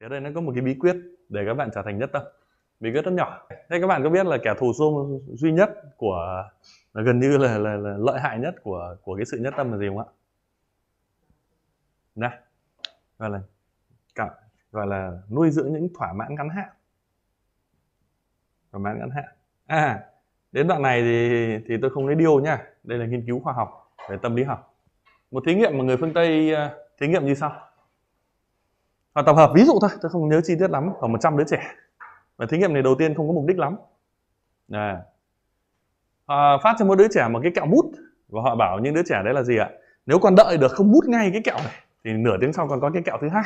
Ở đây nó có một cái bí quyết để các bạn trở thành nhất tâm. Bí quyết rất nhỏ. Thế các bạn có biết là kẻ thù duy nhất của gần như là lợi hại nhất của cái sự nhất tâm là gì không ạ? Này, gọi là nuôi dưỡng những thỏa mãn ngắn hạn. Thỏa mãn ngắn hạn. À, đến đoạn này thì tôi không lấy điều nha. Đây là nghiên cứu khoa học về tâm lý học. Một thí nghiệm mà người phương Tây thí nghiệm như sau. Họ tập hợp ví dụ thôi, tôi không nhớ chi tiết lắm, khoảng 100 đứa trẻ. Và thí nghiệm này đầu tiên không có mục đích lắm. Họ phát cho mỗi đứa trẻ một cái kẹo mút. Và họ bảo những đứa trẻ đấy là gì ạ? Nếu còn đợi được không mút ngay cái kẹo này thì nửa tiếng sau còn có cái kẹo thứ hai.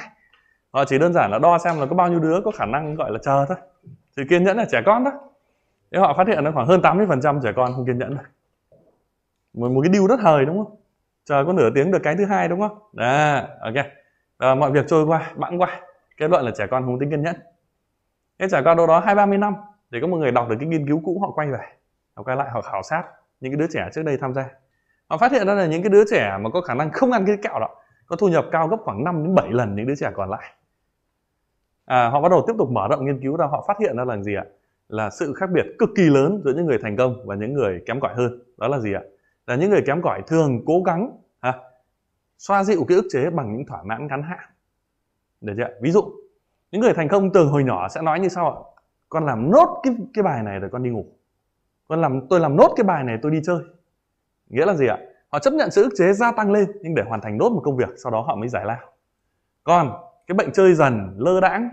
Họ chỉ đơn giản là đo xem là có bao nhiêu đứa có khả năng gọi là chờ thôi. Sự kiên nhẫn là trẻ con đó. Thế họ phát hiện là khoảng hơn 80% trẻ con không kiên nhẫn đâu. Một cái điều rất hời đúng không? Chờ có nửa tiếng được cái thứ hai đúng không? Đó, ok. À, mọi việc trôi qua, bẵng qua. Kết luận là trẻ con không tính kiên nhẫn. Thế trẻ con đâu đó 20-30 năm thì có một người đọc được cái nghiên cứu cũ, họ quay về. Họ quay lại, họ khảo sát những cái đứa trẻ trước đây tham gia. Họ phát hiện ra là những cái đứa trẻ mà có khả năng không ăn cái kẹo đó có thu nhập cao gấp khoảng 5-7 lần những đứa trẻ còn lại. Họ bắt đầu tiếp tục mở rộng nghiên cứu ra, họ phát hiện ra là gì ạ? Là sự khác biệt cực kỳ lớn giữa những người thành công và những người kém cỏi hơn. Đó là gì ạ? Là những người kém cỏi thường cố gắng xoa dịu cái ức chế bằng những thỏa mãn ngắn hạn. Được chưa? Ví dụ, những người thành công từ hồi nhỏ sẽ nói như sau ạ. Con làm nốt cái bài này rồi con đi ngủ. Tôi làm nốt cái bài này tôi đi chơi. Nghĩa là gì ạ? Họ chấp nhận sự ức chế gia tăng lên nhưng để hoàn thành nốt một công việc, sau đó họ mới giải lao. Còn cái bệnh chơi dần, lơ đãng,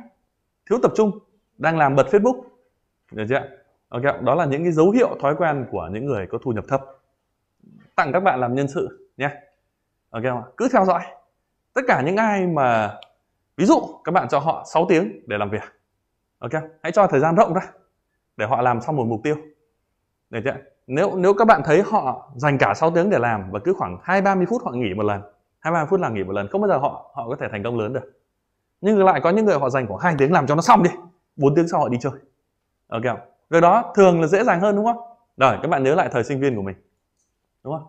thiếu tập trung, đang làm bật Facebook. Được chưa? Okay. Đó là những cái dấu hiệu thói quen của những người có thu nhập thấp. Tặng các bạn làm nhân sự nhé. Ok không ạ? Cứ theo dõi. Tất cả những ai mà ví dụ các bạn cho họ 6 tiếng để làm việc. Ok, hãy cho thời gian rộng ra để họ làm xong một mục tiêu. Được chưa? Nếu các bạn thấy họ dành cả 6 tiếng để làm và cứ khoảng 20-30 phút họ nghỉ một lần, 20-30 phút là nghỉ một lần, không bao giờ họ có thể thành công lớn được. Nhưng ngược lại có những người họ dành khoảng 2 tiếng làm cho nó xong đi, 4 tiếng sau họ đi chơi. Ok không? Rồi đó thường là dễ dàng hơn đúng không? Rồi các bạn nhớ lại thời sinh viên của mình. Đúng không?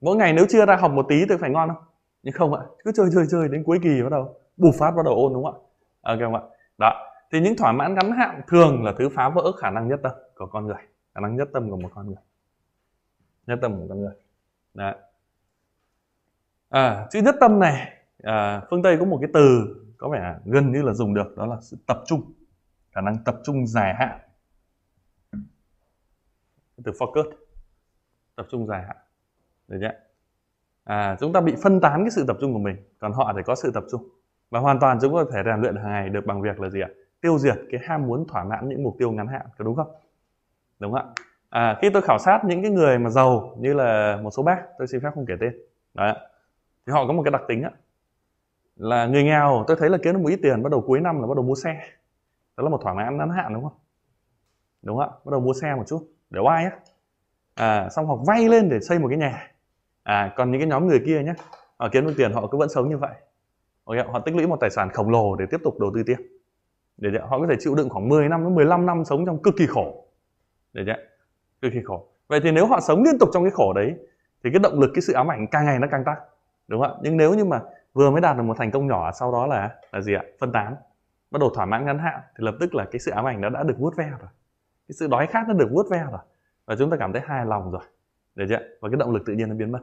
Mỗi ngày nếu chia ra học một tí tôi phải ngon không? Nhưng không ạ, cứ chơi đến cuối kỳ bắt đầu bù phát bắt đầu ôn đúng không ạ? Ok không ạ? Đó. Thì những thỏa mãn ngắn hạn thường là thứ phá vỡ khả năng nhất tâm của con người, khả năng nhất tâm của một con người. Nhất tâm của con người. Đấy. Chữ nhất tâm này phương Tây có một cái từ có vẻ gần như là dùng được, đó là sự tập trung, khả năng tập trung dài hạn. Từ focus, tập trung dài hạn. Được chưa? Chúng ta bị phân tán cái sự tập trung của mình, còn họ thì có sự tập trung. Và hoàn toàn chúng ta có thể rèn luyện hàng ngày được bằng việc là gì ạ? Tiêu diệt cái ham muốn thỏa mãn những mục tiêu ngắn hạn, có đúng không? Đúng không ạ? Khi tôi khảo sát những cái người mà giàu như là một số bác, tôi xin phép không kể tên. Đấy. Thì họ có một cái đặc tính á, là người nghèo tôi thấy là kiếm được một ít tiền, bắt đầu cuối năm là bắt đầu mua xe. Đó là một thỏa mãn ngắn hạn đúng không? Đúng không ạ? Bắt đầu mua xe một chút để oai á. Xong họ vay lên để xây một cái nhà. Còn những cái nhóm người kia nhé, họ kiếm được tiền họ cứ vẫn sống như vậy. Okay, họ tích lũy một tài sản khổng lồ để tiếp tục đầu tư tiếp. Để họ có thể chịu đựng khoảng 10 năm đến 15 năm sống trong cực kỳ khổ. Để cực kỳ khổ. Vậy thì nếu họ sống liên tục trong cái khổ đấy thì cái động lực, cái sự ám ảnh càng ngày nó càng tăng. Đúng không ạ? Nhưng nếu như mà vừa mới đạt được một thành công nhỏ sau đó là gì ạ? Phân tán. Bắt đầu thỏa mãn ngắn hạn thì lập tức là cái sự ám ảnh đã được vuốt ve rồi. Cái sự đói khát nó được vuốt ve rồi. Và chúng ta cảm thấy hài lòng rồi. Để và cái động lực tự nhiên nó biến mất.